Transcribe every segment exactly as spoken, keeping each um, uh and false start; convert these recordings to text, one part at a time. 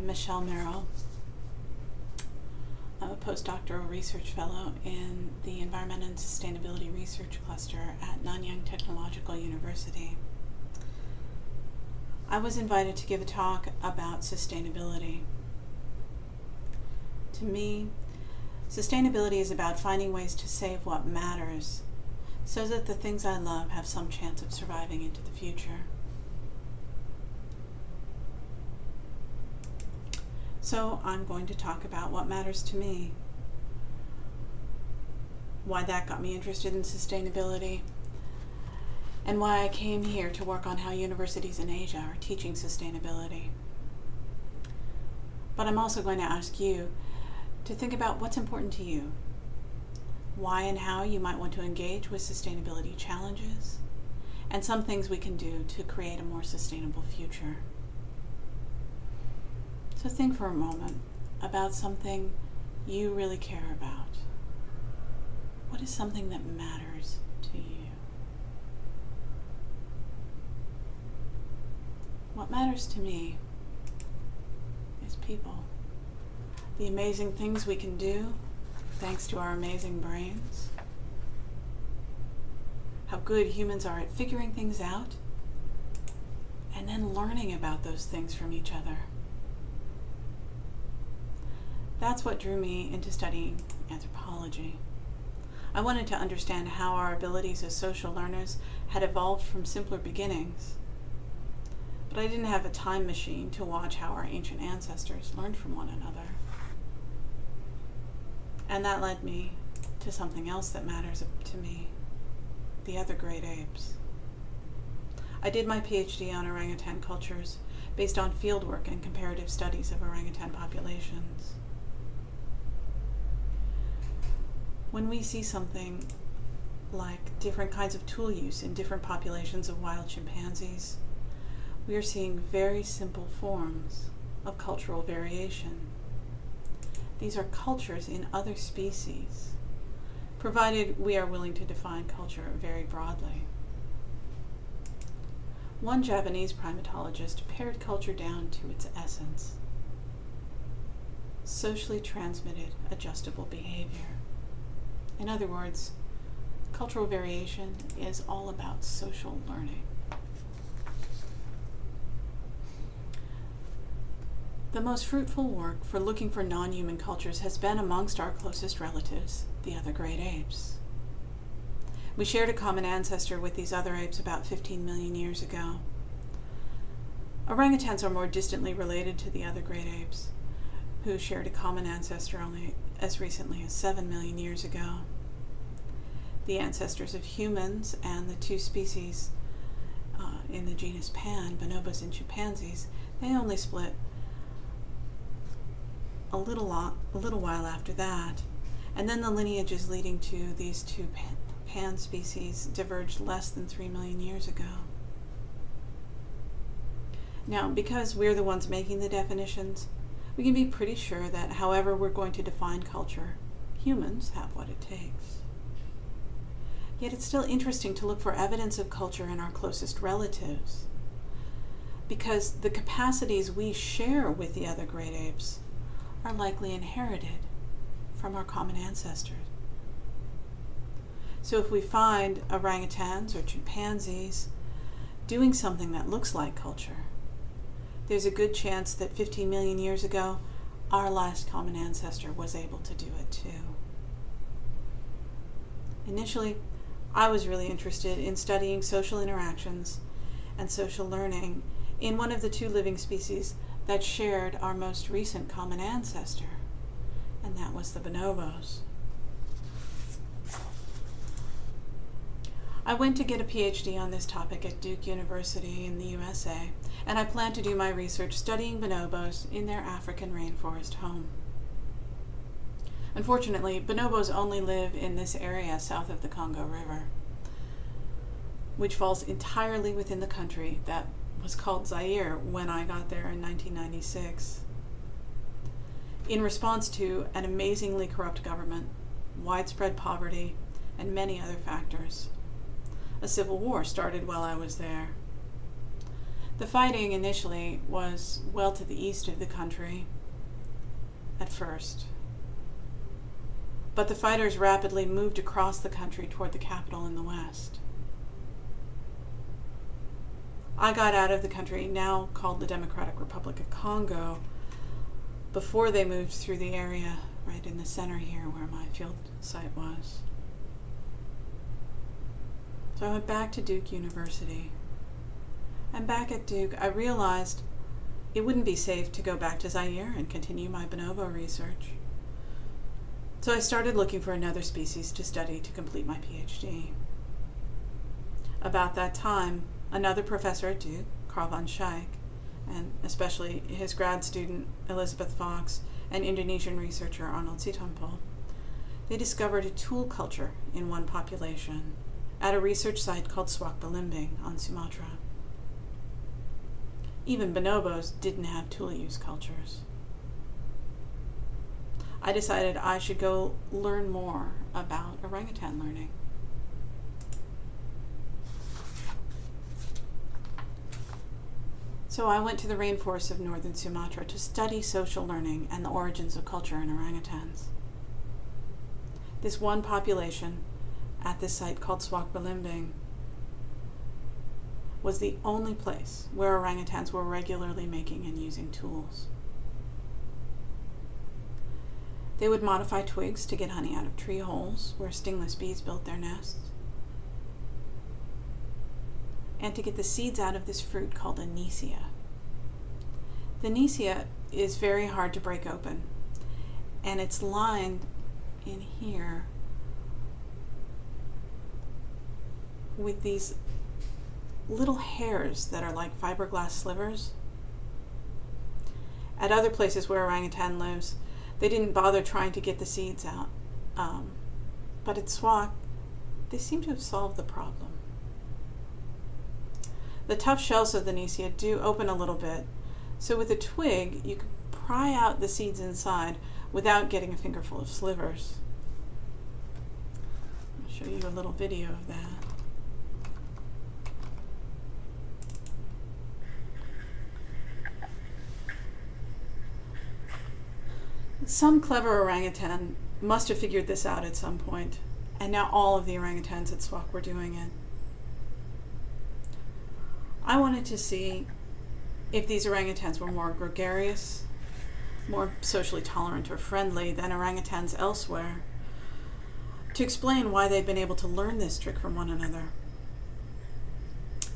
I'm Michelle Merrill. I'm a postdoctoral research fellow in the Environment and Sustainability Research Cluster at Nanyang Technological University. I was invited to give a talk about sustainability. To me, sustainability is about finding ways to save what matters so that the things I love have some chance of surviving into the future. So I'm going to talk about what matters to me, why that got me interested in sustainability, and why I came here to work on how universities in Asia are teaching sustainability. But I'm also going to ask you to think about what's important to you, why and how you might want to engage with sustainability challenges, and some things we can do to create a more sustainable future. So think for a moment about something you really care about. What is something that matters to you? What matters to me is people. The amazing things we can do thanks to our amazing brains. How good humans are at figuring things out and then learning about those things from each other. That's what drew me into studying anthropology. I wanted to understand how our abilities as social learners had evolved from simpler beginnings. But I didn't have a time machine to watch how our ancient ancestors learned from one another. And that led me to something else that matters to me, the other great apes. I did my PhD on orangutan cultures based on fieldwork and comparative studies of orangutan populations. When we see something like different kinds of tool use in different populations of wild chimpanzees, we are seeing very simple forms of cultural variation. These are cultures in other species, provided we are willing to define culture very broadly. One Japanese primatologist pared culture down to its essence, socially transmitted adjustable behavior. In other words, cultural variation is all about social learning. The most fruitful work for looking for non-human cultures has been amongst our closest relatives, the other great apes. We shared a common ancestor with these other apes about fifteen million years ago. Orangutans are more distantly related to the other great apes, who shared a common ancestor only as recently as seven million years ago. The ancestors of humans and the two species uh, in the genus Pan, bonobos and chimpanzees, they only split a little, lot, a little while after that. And then the lineages leading to these two pan, pan species diverged less than three million years ago. Now, because we're the ones making the definitions, we can be pretty sure that however we're going to define culture, humans have what it takes. Yet it's still interesting to look for evidence of culture in our closest relatives, because the capacities we share with the other great apes are likely inherited from our common ancestors. So if we find orangutans or chimpanzees doing something that looks like culture, there's a good chance that fifteen million years ago, our last common ancestor was able to do it too. Initially, I was really interested in studying social interactions and social learning in one of the two living species that shared our most recent common ancestor, and that was the bonobos. I went to get a PhD on this topic at Duke University in the U S A, and I plan to do my research studying bonobos in their African rainforest home. Unfortunately, bonobos only live in this area south of the Congo River, which falls entirely within the country that was called Zaire when I got there in nineteen ninety-six. In response to an amazingly corrupt government, widespread poverty, and many other factors, a civil war started while I was there. The fighting initially was well to the east of the country at first, but the fighters rapidly moved across the country toward the capital in the west. I got out of the country, now called the Democratic Republic of Congo, before they moved through the area right in the center here where my field site was. So I went back to Duke University. And back at Duke, I realized it wouldn't be safe to go back to Zaire and continue my bonobo research. So I started looking for another species to study to complete my PhD. About that time, another professor at Duke, Carl van Schaik, and especially his grad student, Elizabeth Fox, and Indonesian researcher Arnold Sitompul, they discovered a tool culture in one population at a research site called Suaq Balimbing on Sumatra. Even bonobos didn't have tool use cultures. I decided I should go learn more about orangutan learning. So I went to the rainforests of northern Sumatra to study social learning and the origins of culture in orangutans. This one population at this site called Suaq Balimbing was the only place where orangutans were regularly making and using tools. They would modify twigs to get honey out of tree holes where stingless bees built their nests, and to get the seeds out of this fruit called anisia. The Neesia is very hard to break open, and it's lined in here with these little hairs that are like fiberglass slivers. At other places where orangutan lives, they didn't bother trying to get the seeds out, um, but at Suaq, they seem to have solved the problem. The tough shells of the Neesia do open a little bit, so with a twig, you can pry out the seeds inside without getting a fingerful of slivers. I'll show you a little video of that. Some clever orangutan must have figured this out at some point, and now all of the orangutans at Suaq were doing it. I wanted to see if these orangutans were more gregarious, more socially tolerant or friendly than orangutans elsewhere, to explain why they've been able to learn this trick from one another.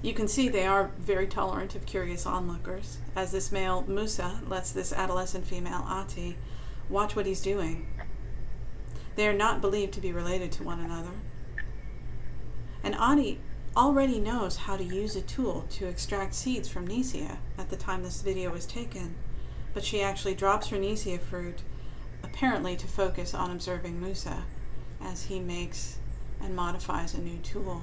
You can see they are very tolerant of curious onlookers, as this male Musa lets this adolescent female Adi watch what he's doing. They are not believed to be related to one another, and Adi already knows how to use a tool to extract seeds from Neesia at the time this video was taken, but she actually drops her Neesia fruit, apparently to focus on observing Musa as he makes and modifies a new tool.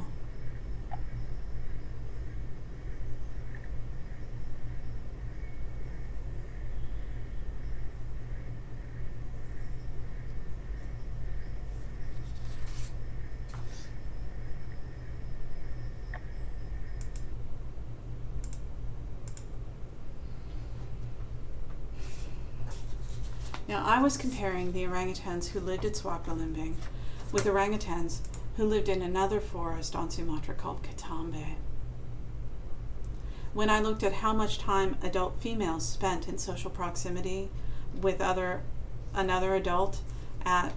Now, I was comparing the orangutans who lived at Suaq Balimbing with orangutans who lived in another forest on Sumatra called Ketambe. When I looked at how much time adult females spent in social proximity with other, another adult at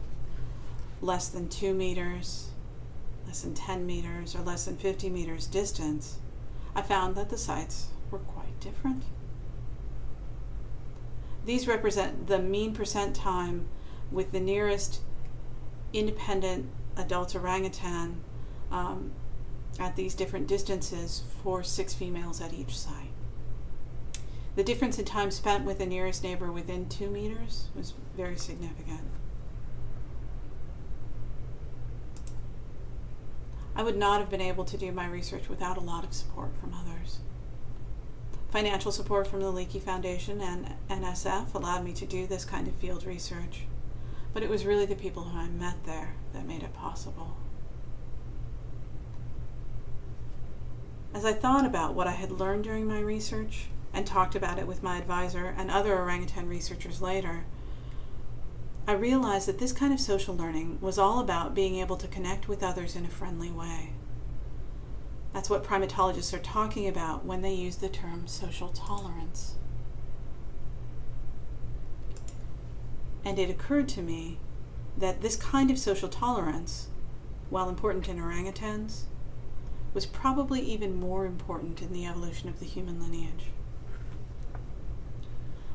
less than two meters, less than ten meters, or less than fifty meters distance, I found that the sites were quite different. These represent the mean percent time with the nearest independent adult orangutan um, at these different distances for six females at each site. The difference in time spent with the nearest neighbor within two meters was very significant. I would not have been able to do my research without a lot of support from others. Financial support from the Leakey Foundation and N S F allowed me to do this kind of field research, but it was really the people who I met there that made it possible. As I thought about what I had learned during my research and talked about it with my advisor and other orangutan researchers later, I realized that this kind of social learning was all about being able to connect with others in a friendly way. That's what primatologists are talking about when they use the term social tolerance. And it occurred to me that this kind of social tolerance, while important in orangutans, was probably even more important in the evolution of the human lineage.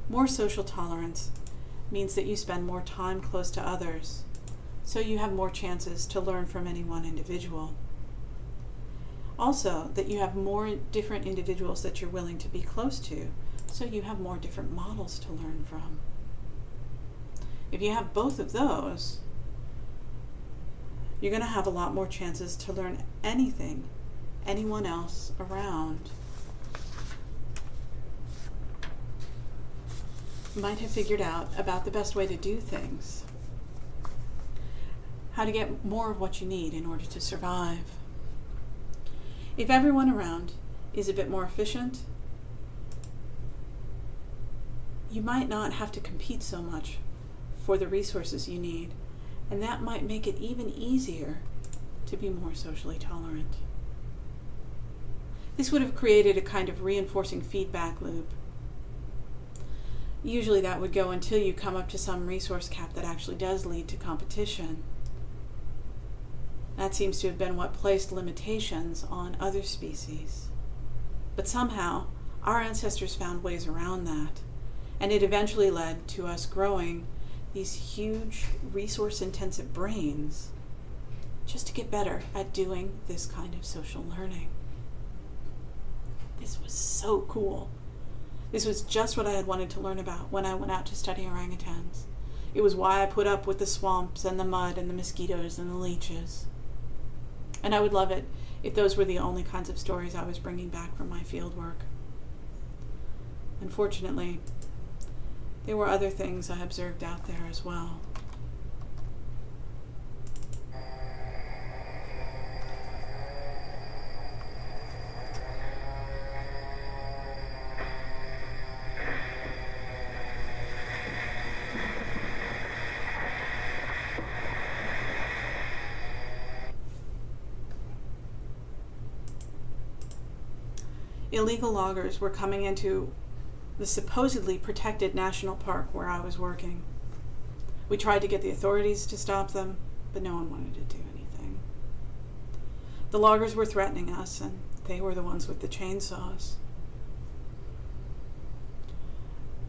More social tolerance means that you spend more time close to others, so you have more chances to learn from any one individual. Also, that you have more different individuals that you're willing to be close to, so you have more different models to learn from. If you have both of those, you're going to have a lot more chances to learn anything, anyone else around might have figured out about the best way to do things, how to get more of what you need in order to survive. If everyone around is a bit more efficient, you might not have to compete so much for the resources you need, and that might make it even easier to be more socially tolerant. This would have created a kind of reinforcing feedback loop. Usually that would go until you come up to some resource cap that actually does lead to competition. That seems to have been what placed limitations on other species. But somehow, our ancestors found ways around that, and it eventually led to us growing these huge resource-intensive brains just to get better at doing this kind of social learning. This was so cool. This was just what I had wanted to learn about when I went out to study orangutans. It was why I put up with the swamps and the mud and the mosquitoes and the leeches. And I would love it if those were the only kinds of stories I was bringing back from my field work. Unfortunately, there were other things I observed out there as well. Illegal loggers were coming into the supposedly protected national park where I was working. We tried to get the authorities to stop them, but no one wanted to do anything. The loggers were threatening us, and they were the ones with the chainsaws.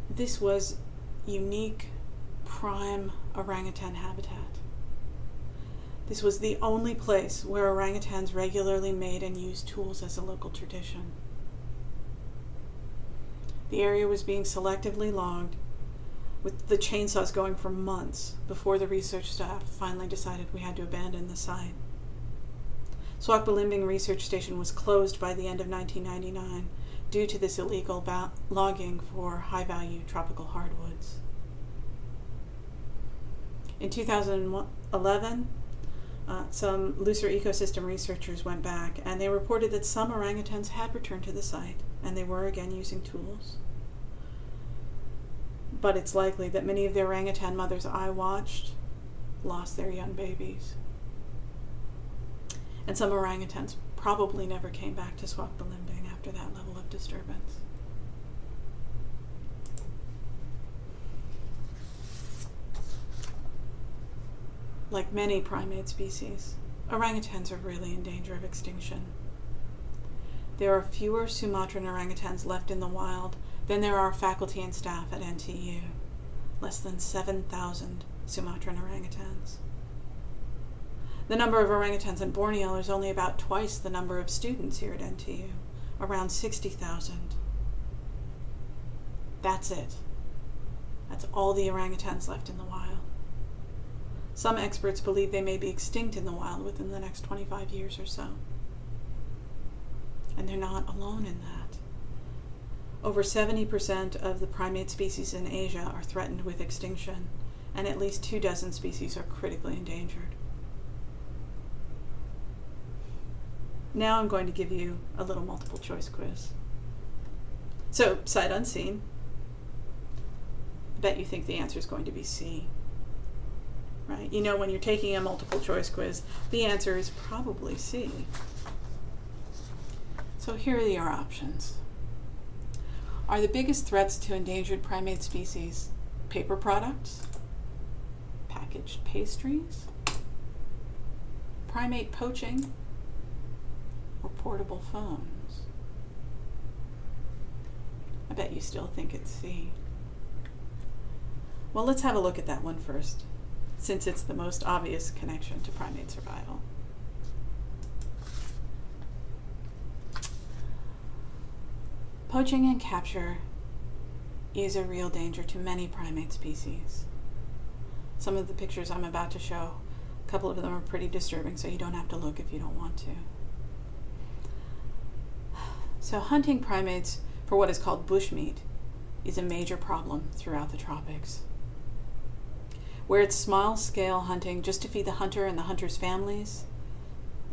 This was unique, prime orangutan habitat. This was the only place where orangutans regularly made and used tools as a local tradition. The area was being selectively logged, with the chainsaws going for months before the research staff finally decided we had to abandon the site. Suaq Balimbing Research Station was closed by the end of nineteen ninety-nine due to this illegal logging for high-value tropical hardwoods. In two thousand eleven, uh, some looser ecosystem researchers went back, and they reported that some orangutans had returned to the site, and they were again using tools. But it's likely that many of the orangutan mothers I watched lost their young babies. And some orangutans probably never came back to Suaq Balimbing after that level of disturbance. Like many primate species, orangutans are really in danger of extinction. There are fewer Sumatran orangutans left in the wild than there are faculty and staff at N T U, less than seven thousand Sumatran orangutans. The number of orangutans in Borneo is only about twice the number of students here at N T U, around sixty thousand. That's it. That's all the orangutans left in the wild. Some experts believe they may be extinct in the wild within the next twenty-five years or so. And they're not alone in that. Over seventy percent of the primate species in Asia are threatened with extinction, and at least two dozen species are critically endangered. Now I'm going to give you a little multiple choice quiz. So, sight unseen. I bet you think the answer is going to be C. Right? You know, when you're taking a multiple choice quiz, the answer is probably C. So here are your options. Are the biggest threats to endangered primate species paper products, packaged pastries, primate poaching, or portable phones? I bet you still think it's C. Well, let's have a look at that one first, since it's the most obvious connection to primate survival. Poaching and capture is a real danger to many primate species. Some of the pictures I'm about to show, a couple of them are pretty disturbing, so you don't have to look if you don't want to. So hunting primates for what is called bushmeat is a major problem throughout the tropics, where it's small-scale hunting just to feed the hunter and the hunter's families,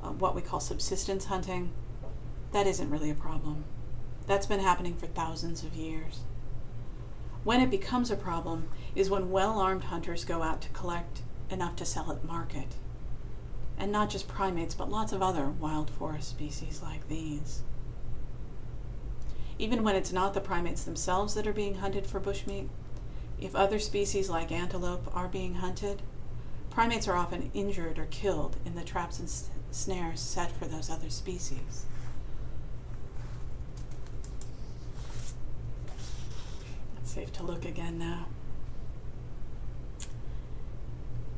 uh, what we call subsistence hunting. That isn't really a problem. That's been happening for thousands of years. When it becomes a problem is when well-armed hunters go out to collect enough to sell at market. And not just primates, but lots of other wild forest species like these. Even when it's not the primates themselves that are being hunted for bushmeat, if other species like antelope are being hunted, primates are often injured or killed in the traps and snares set for those other species. It's safe to look again now.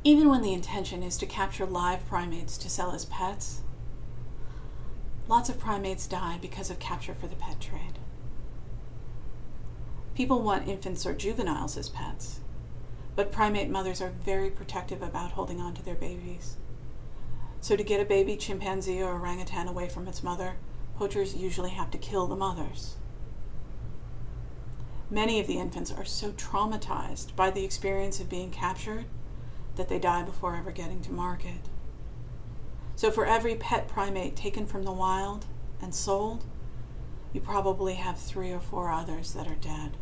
Even when the intention is to capture live primates to sell as pets, lots of primates die because of capture for the pet trade. People want infants or juveniles as pets, but primate mothers are very protective about holding on to their babies. So to get a baby chimpanzee or orangutan away from its mother, poachers usually have to kill the mothers. Many of the infants are so traumatized by the experience of being captured that they die before ever getting to market. So for every pet primate taken from the wild and sold, you probably have three or four others that are dead.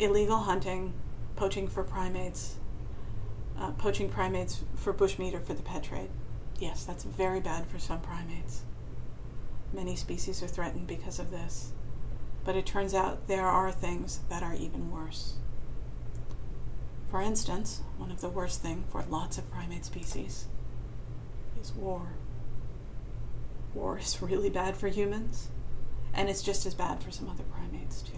Illegal hunting, poaching for primates, uh, poaching primates for bushmeat or for the pet trade. Yes, that's very bad for some primates. Many species are threatened because of this, but it turns out there are things that are even worse. For instance, one of the worst things for lots of primate species is war. War is really bad for humans, and it's just as bad for some other primates too.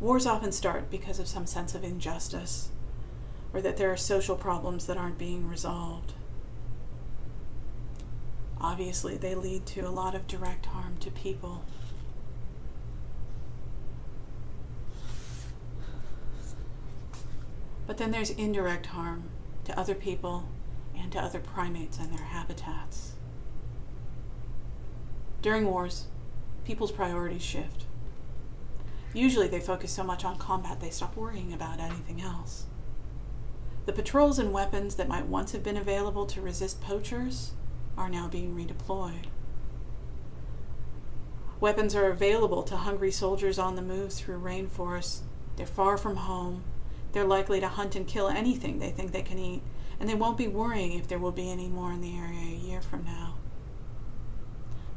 Wars often start because of some sense of injustice, or that there are social problems that aren't being resolved. Obviously, they lead to a lot of direct harm to people. But then there's indirect harm to other people and to other primates and their habitats. During wars, people's priorities shift. Usually they focus so much on combat they stop worrying about anything else. The patrols and weapons that might once have been available to resist poachers are now being redeployed. Weapons are available to hungry soldiers on the move through rainforests. They're far from home. They're likely to hunt and kill anything they think they can eat, and they won't be worrying if there will be any more in the area a year from now.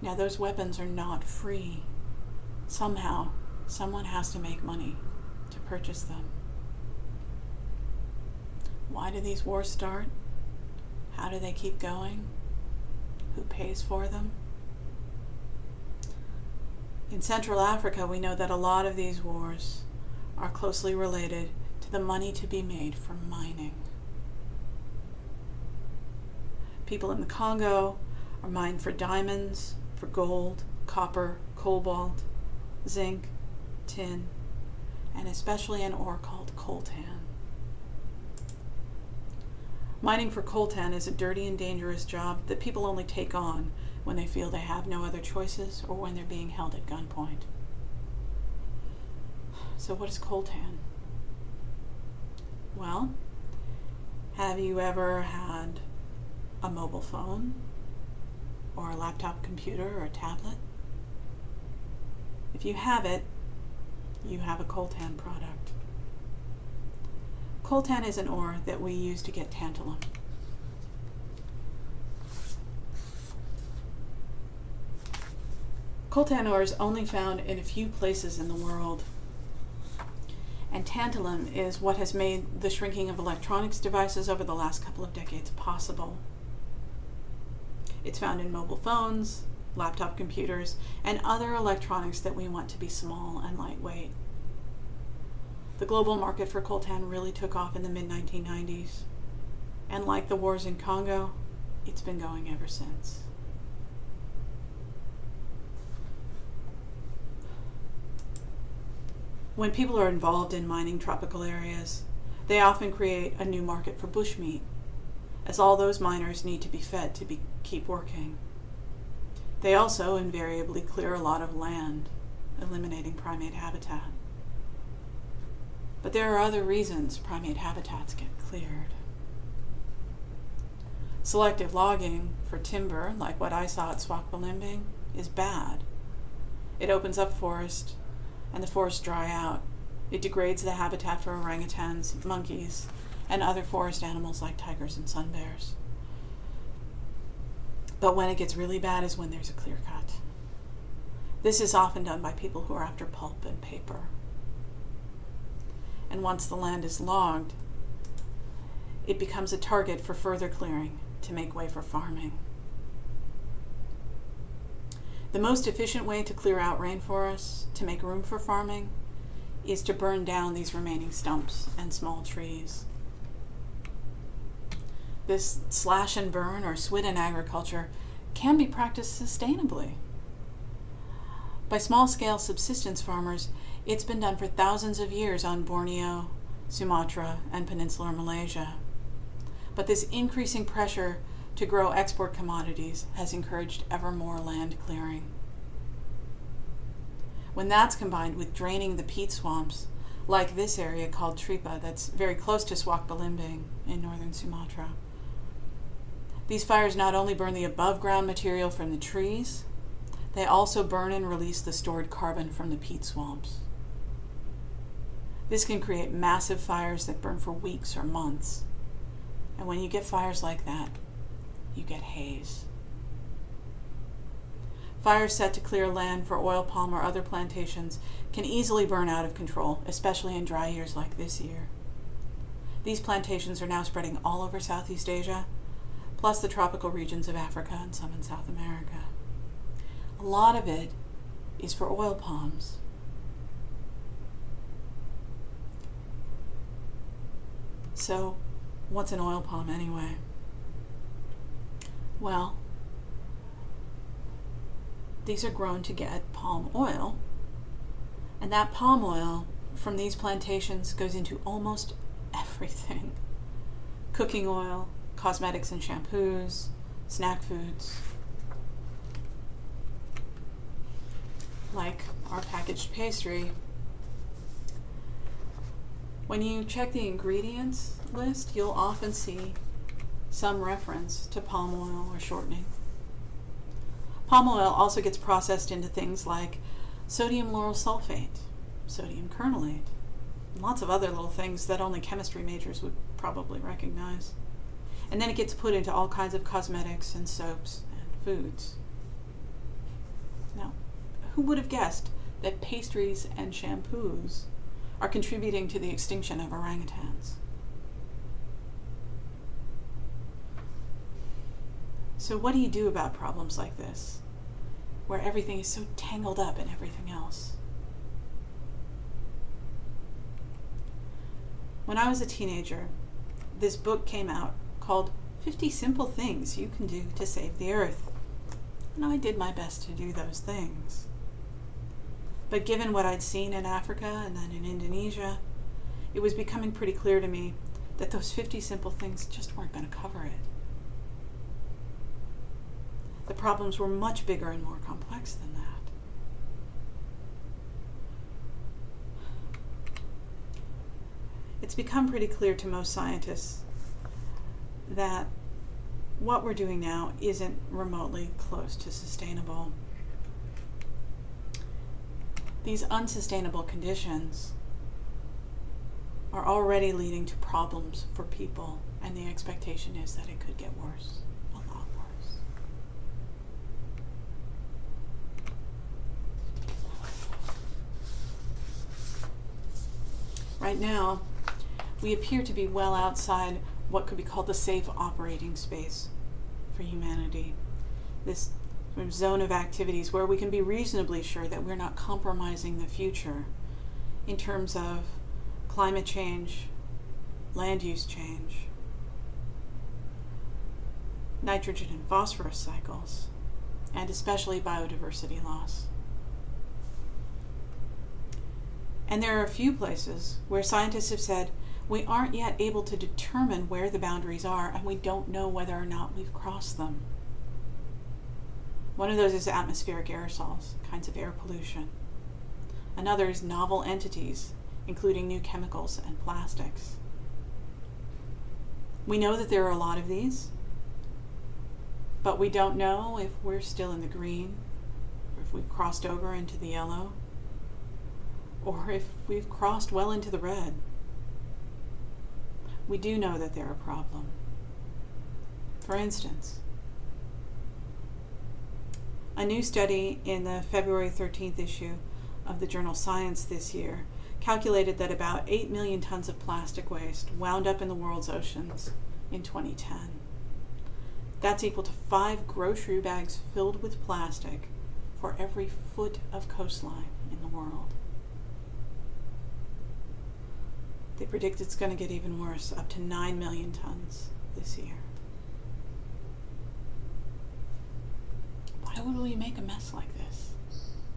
Now, those weapons are not free. Somehow, someone has to make money to purchase them. Why do these wars start? How do they keep going? Who pays for them? In Central Africa, we know that a lot of these wars are closely related to the money to be made from mining. People in the Congo are mined for diamonds, for gold, copper, cobalt, zinc, tin, and especially an ore called coltan. Mining for coltan is a dirty and dangerous job that people only take on when they feel they have no other choices or when they're being held at gunpoint. So what is coltan? Well, have you ever had a mobile phone or a laptop computer or a tablet? If you have it, you have a coltan product. Coltan is an ore that we use to get tantalum. Coltan ore is only found in a few places in the world, and tantalum is what has made the shrinking of electronics devices over the last couple of decades possible. It's found in mobile phones, laptop computers, and other electronics that we want to be small and lightweight. The global market for coltan really took off in the mid nineteen nineties, and like the wars in Congo, it's been going ever since. When people are involved in mining tropical areas, they often create a new market for bushmeat, as all those miners need to be fed to be, keep working. They also invariably clear a lot of land, eliminating primate habitat. But there are other reasons primate habitats get cleared. Selective logging for timber, like what I saw at Suaq Balimbing, is bad. It opens up forest, and the forests dry out. It degrades the habitat for orangutans, monkeys, and other forest animals like tigers and sun bears. But when it gets really bad is when there's a clear cut. This is often done by people who are after pulp and paper. And once the land is logged, it becomes a target for further clearing to make way for farming. The most efficient way to clear out rainforests to make room for farming is to burn down these remaining stumps and small trees. This slash and burn or swidden agriculture can be practiced sustainably. By small-scale subsistence farmers, it's been done for thousands of years on Borneo, Sumatra, and Peninsular Malaysia. But this increasing pressure to grow export commodities has encouraged ever more land clearing. When that's combined with draining the peat swamps, like this area called Tripa that's very close to Suaq Balimbing in northern Sumatra, these fires not only burn the above-ground material from the trees, they also burn and release the stored carbon from the peat swamps. This can create massive fires that burn for weeks or months. And when you get fires like that, you get haze. Fires set to clear land for oil palm or other plantations can easily burn out of control, especially in dry years like this year. These plantations are now spreading all over Southeast Asia, plus the tropical regions of Africa and some in South America. A lot of it is for oil palms. So, what's an oil palm anyway? Well, these are grown to get palm oil, and that palm oil from these plantations goes into almost everything. Cooking oil, cosmetics and shampoos, snack foods, like our packaged pastry. When you check the ingredients list, you'll often see some reference to palm oil or shortening. Palm oil also gets processed into things like sodium lauryl sulfate, sodium kernelate, and lots of other little things that only chemistry majors would probably recognize. And then it gets put into all kinds of cosmetics and soaps and foods. Now, who would have guessed that pastries and shampoos are contributing to the extinction of orangutans? So what do you do about problems like this, where everything is so tangled up in everything else? When I was a teenager, this book came out called fifty Simple Things You Can Do to Save the Earth. And I did my best to do those things. But given what I'd seen in Africa and then in Indonesia, it was becoming pretty clear to me that those fifty simple things just weren't going to cover it. The problems were much bigger and more complex than that. it's become pretty clear to most scientists that what we're doing now isn't remotely close to sustainable. These unsustainable conditions are already leading to problems for people, and the expectation is that it could get worse, a lot worse. Right now, we appear to be well outside what could be called the safe operating space for humanity, this sort of zone of activities where we can be reasonably sure that we're not compromising the future in terms of climate change, land use change, nitrogen and phosphorus cycles, and especially biodiversity loss. And there are a few places where scientists have said, we aren't yet able to determine where the boundaries are, and we don't know whether or not we've crossed them. One of those is atmospheric aerosols, kinds of air pollution. Another is novel entities, including new chemicals and plastics. We know that there are a lot of these, but we don't know if we're still in the green, or if we've crossed over into the yellow, or if we've crossed well into the red. We do know that they're a problem. For instance, a new study in the February thirteenth issue of the journal Science this year calculated that about eight million tons of plastic waste wound up in the world's oceans in twenty ten. That's equal to five grocery bags filled with plastic for every foot of coastline in the world. They predict it's going to get even worse, up to nine million tons this year. Why would we make a mess like this?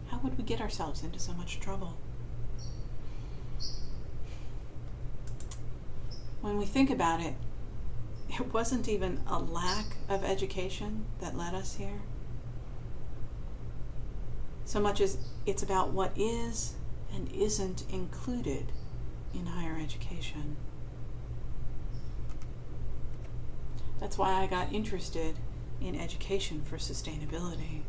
How would we get ourselves into so much trouble? When we think about it, it wasn't even a lack of education that led us here. So much as it's about what is and isn't included in higher education. That's why I got interested in education for sustainability.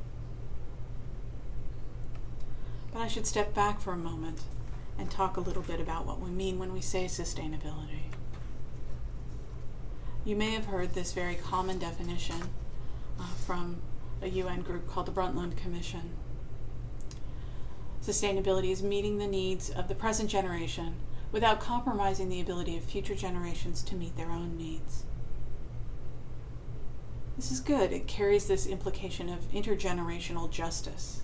But I should step back for a moment and talk a little bit about what we mean when we say sustainability. You may have heard this very common definition uh, from a U N group called the Brundtland Commission. Sustainability is meeting the needs of the present generation without compromising the ability of future generations to meet their own needs. This is good. It carries this implication of intergenerational justice.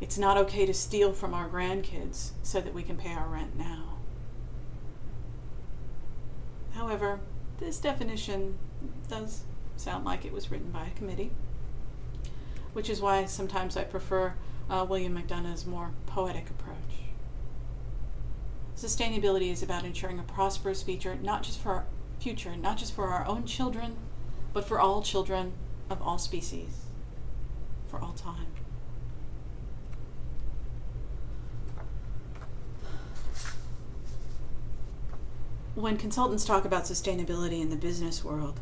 It's not okay to steal from our grandkids so that we can pay our rent now. However, this definition does sound like it was written by a committee, which is why sometimes I prefer uh, William McDonough's more poetic approach. Sustainability is about ensuring a prosperous future, not just for our future, not just for our own children, but for all children of all species, for all time. When consultants talk about sustainability in the business world,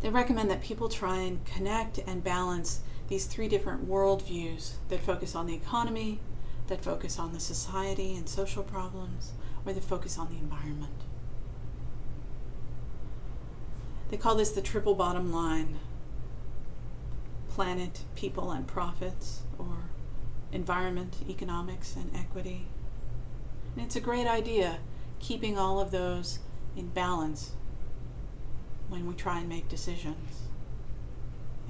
they recommend that people try and connect and balance these three different worldviews that focus on the economy, that focus on the society and social problems, or that focus on the environment. They call this the triple bottom line: planet, people, and profits, or environment, economics, and equity. And it's a great idea, keeping all of those in balance when we try and make decisions.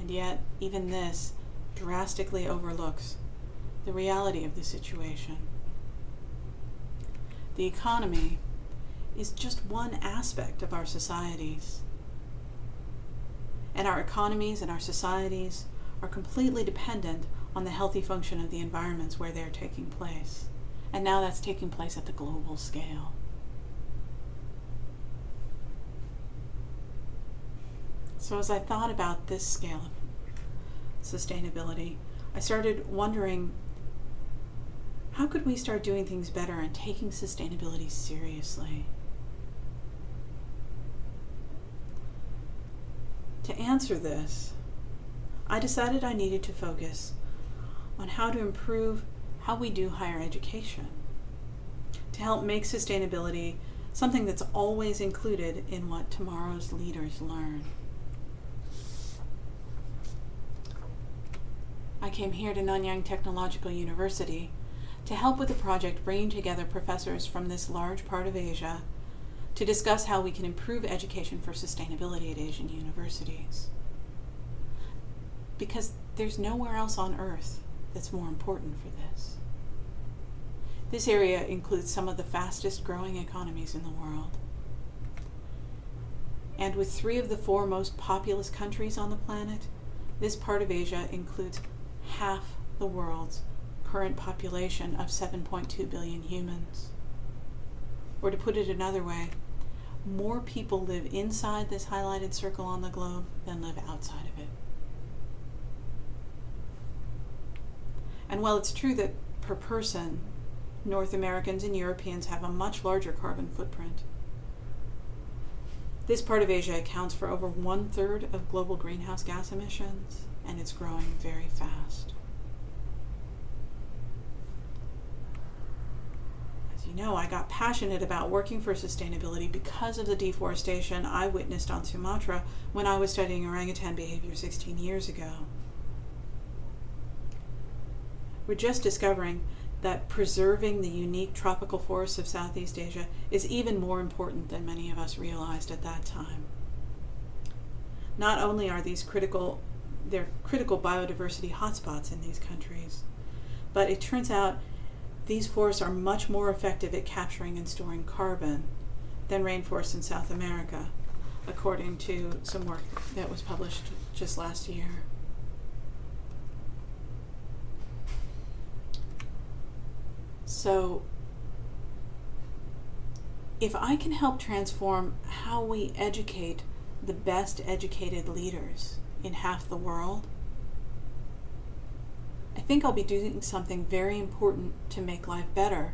And yet, even this drastically overlooks the reality of the situation. The economy is just one aspect of our societies. And our economies and our societies are completely dependent on the healthy function of the environments where they're taking place. And now that's taking place at the global scale. So as I thought about this scale of sustainability, I started wondering, How could we start doing things better and taking sustainability seriously? To answer this, I decided I needed to focus on how to improve how we do higher education, to help make sustainability something that's always included in what tomorrow's leaders learn. I came here to Nanyang Technological University to help with a project bringing together professors from this large part of Asia to discuss how we can improve education for sustainability at Asian universities. Because there's nowhere else on Earth that's more important for this. This area includes some of the fastest growing economies in the world. And with three of the four most populous countries on the planet, this part of Asia includes half the world's current population of seven point two billion humans. Or to put it another way, more people live inside this highlighted circle on the globe than live outside of it. And while it's true that per person, North Americans and Europeans have a much larger carbon footprint, this part of Asia accounts for over one-third of global greenhouse gas emissions, and it's growing very fast. As you know, I got passionate about working for sustainability because of the deforestation I witnessed on Sumatra when I was studying orangutan behavior sixteen years ago. We're just discovering that preserving the unique tropical forests of Southeast Asia is even more important than many of us realized at that time. Not only are these critical, they're critical biodiversity hotspots in these countries, but it turns out these forests are much more effective at capturing and storing carbon than rainforests in South America, according to some work that was published just last year. So, if I can help transform how we educate the best educated leaders in half the world, I think I'll be doing something very important to make life better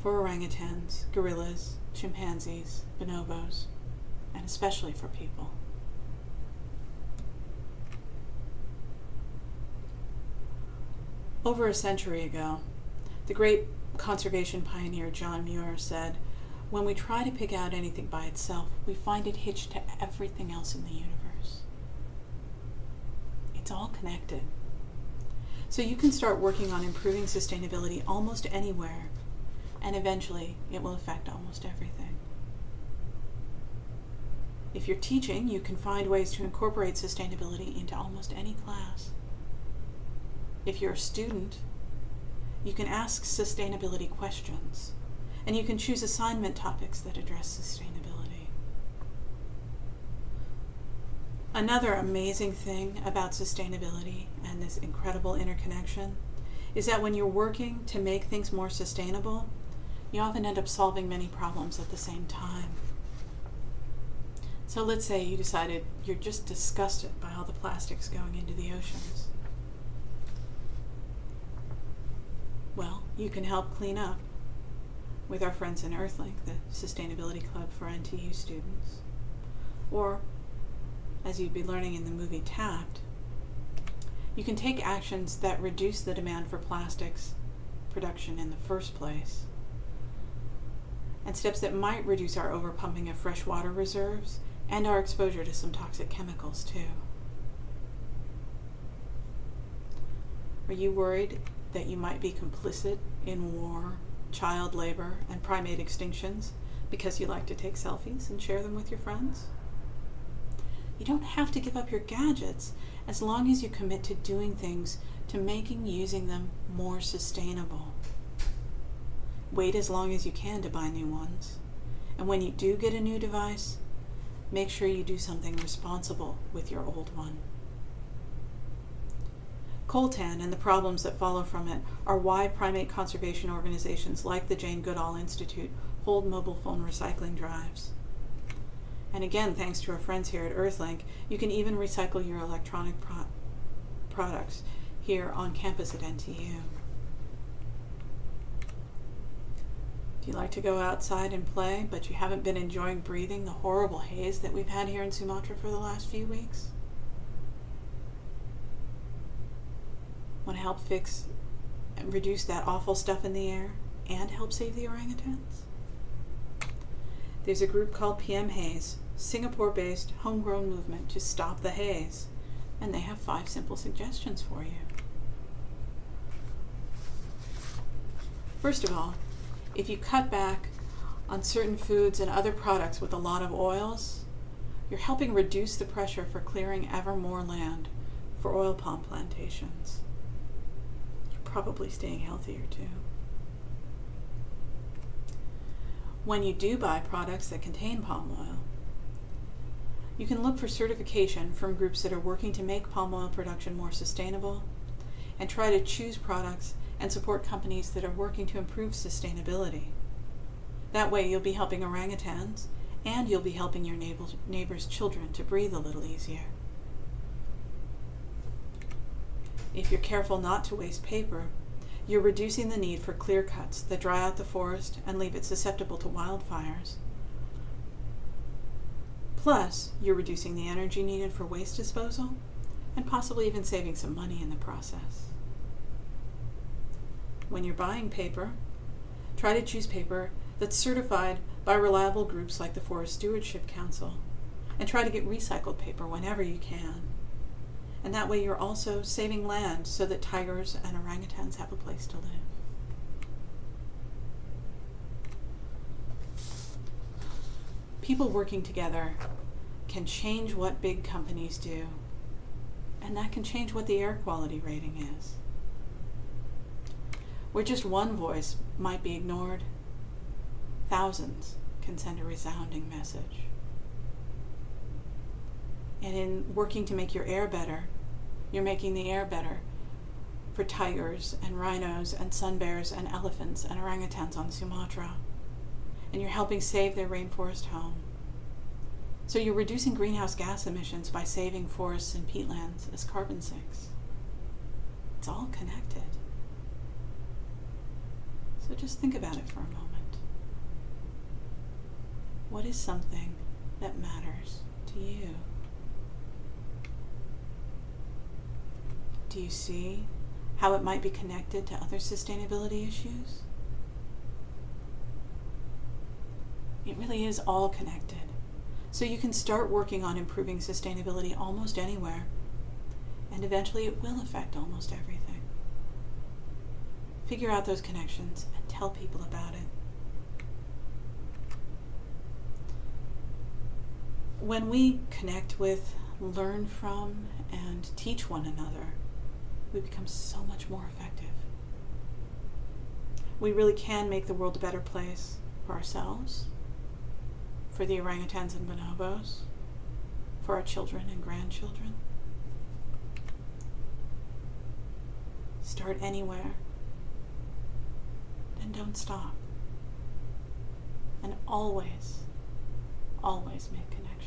for orangutans, gorillas, chimpanzees, bonobos, and especially for people. Over a century ago, the great conservation pioneer John Muir said, "When we try to pick out anything by itself, we find it hitched to everything else in the universe." It's all connected. So you can start working on improving sustainability almost anywhere, and eventually it will affect almost everything. If you're teaching, you can find ways to incorporate sustainability into almost any class. If you're a student, you can ask sustainability questions, and you can choose assignment topics that address sustainability. Another amazing thing about sustainability and this incredible interconnection is that when you're working to make things more sustainable, you often end up solving many problems at the same time. So let's say you decided you're just disgusted by all the plastics going into the oceans. Well, you can help clean up with our friends in EarthLink, the Sustainability Club for N T U students. Or, as you'd be learning in the movie Tapped, you can take actions that reduce the demand for plastics production in the first place, and steps that might reduce our overpumping of fresh water reserves and our exposure to some toxic chemicals, too. Are you worried that you might be complicit in war, child labor, and primate extinctions because you like to take selfies and share them with your friends? You don't have to give up your gadgets as long as you commit to doing things to making using them more sustainable. Wait as long as you can to buy new ones. And when you do get a new device, make sure you do something responsible with your old one. Coltan and the problems that follow from it are why primate conservation organizations like the Jane Goodall Institute hold mobile phone recycling drives. And again, thanks to our friends here at EarthLink, you can even recycle your electronic pro products here on campus at N T U. You like to go outside and play, but you haven't been enjoying breathing the horrible haze that we've had here in Sumatra for the last few weeks? Want to help fix and reduce that awful stuff in the air and help save the orangutans? There's a group called P M Haze, Singapore-based homegrown movement to stop the haze, and they have five simple suggestions for you. First of all, if you cut back on certain foods and other products with a lot of oils, you're helping reduce the pressure for clearing ever more land for oil palm plantations. Probably staying healthier too. When you do buy products that contain palm oil, you can look for certification from groups that are working to make palm oil production more sustainable, and try to choose products and support companies that are working to improve sustainability. That way you'll be helping orangutans, and you'll be helping your neighbors, neighbors' children to breathe a little easier. If you're careful not to waste paper, you're reducing the need for clear cuts that dry out the forest and leave it susceptible to wildfires. Plus, you're reducing the energy needed for waste disposal and possibly even saving some money in the process. When you're buying paper, try to choose paper that's certified by reliable groups like the Forest Stewardship Council, and try to get recycled paper whenever you can. And that way you're also saving land so that tigers and orangutans have a place to live. People working together can change what big companies do, and that can change what the air quality rating is. Where just one voice might be ignored, thousands can send a resounding message. And in working to make your air better, you're making the air better for tigers and rhinos and sun bears and elephants and orangutans on Sumatra. And you're helping save their rainforest home. So you're reducing greenhouse gas emissions by saving forests and peatlands as carbon sinks. It's all connected. So just think about it for a moment. What is something that matters to you? Do you see how it might be connected to other sustainability issues? It really is all connected. So you can start working on improving sustainability almost anywhere, and eventually it will affect almost everything. Figure out those connections and tell people about it. When we connect with, learn from, and teach one another, we become so much more effective. We really can make the world a better place for ourselves, for the orangutans and bonobos, for our children and grandchildren. Start anywhere, then don't stop. And always, always make connections.